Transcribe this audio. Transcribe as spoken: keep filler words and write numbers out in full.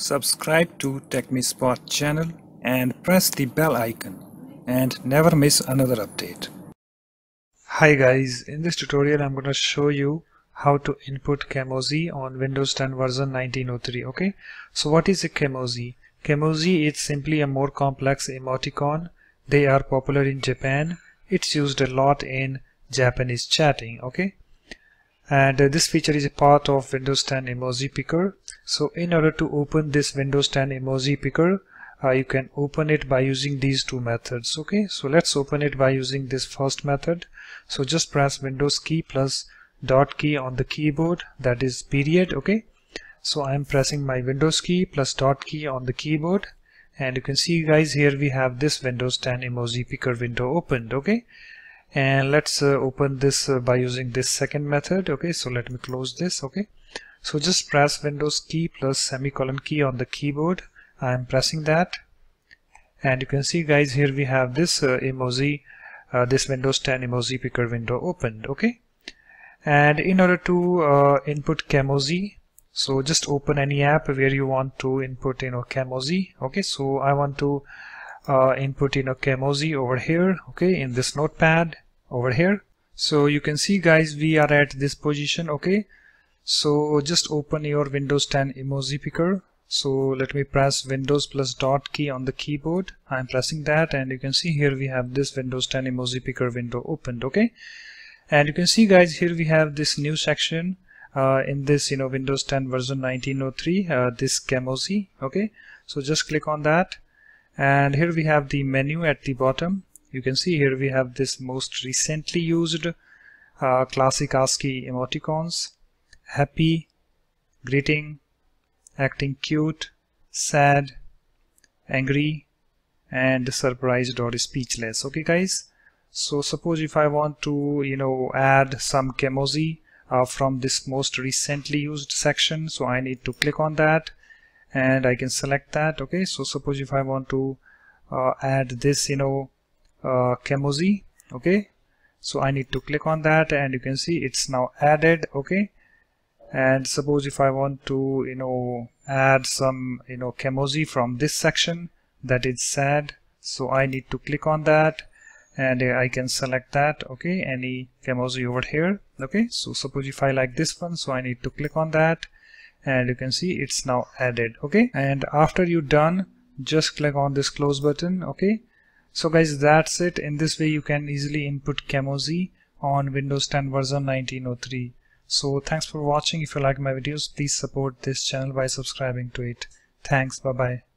Subscribe to TechMeSpot channel and press the bell icon and never miss another update. Hi guys, in this tutorial I'm going to show you how to input kaomoji on Windows ten version nineteen oh three. Okay, so what is a kaomoji? Kaomoji is simply a more complex emoticon. They are popular in Japan. It's used a lot in Japanese chatting. Okay, and uh, this feature is a part of Windows ten emoji picker. So in order to open this Windows ten emoji picker, uh, you can open it by using these two methods. Okay, so let's open it by using this first method. So just press Windows key plus dot key on the keyboard, that is period. Okay, so I am pressing my Windows key plus dot key on the keyboard, and you can see guys, here we have this Windows ten emoji picker window opened. Okay, and let's uh, open this uh, by using this second method. Okay, so let me close this. Okay, so just press Windows key plus semicolon key on the keyboard. I am pressing that, and you can see guys, here we have this uh, emoji uh, this Windows ten emoji picker window opened. Okay, and in order to uh, input kaomoji, so just open any app where you want to input you know kaomoji. Okay, so I want to Uh, input in a kaomoji over here. Okay, in this notepad over here. So you can see guys, we are at this position. Okay, so just open your Windows ten emoji picker. So let me press Windows plus dot key on the keyboard. I'm pressing that, and you can see here we have this Windows ten emoji picker window opened. Okay, and you can see guys, here we have this new section uh, in this you know Windows ten version nineteen oh three, uh, this kaomoji. Okay, so just click on that, and here we have the menu at the bottom. You can see here we have this most recently used uh, classic ASCII emoticons: happy, greeting, acting cute, sad, angry, and surprised or speechless. Okay guys, so suppose if I want to you know add some kaomoji uh, from this most recently used section, so I need to click on that and I can select that. Okay, so suppose if I want to uh, add this you know uh, kaomoji. Okay, so I need to click on that, and you can see it's now added. Okay, and suppose if I want to you know add some you know kaomoji from this section, that is sad, so I need to click on that and I can select that. Okay, any kaomoji over here. Okay, so suppose if I like this one, so I need to click on that, and you can see it's now added. Okay, and after you're done, just click on this close button. Okay, so guys, that's it. In this way you can easily input kaomoji on Windows ten version nineteen oh three. So thanks for watching. If you like my videos, please support this channel by subscribing to it. Thanks, bye bye.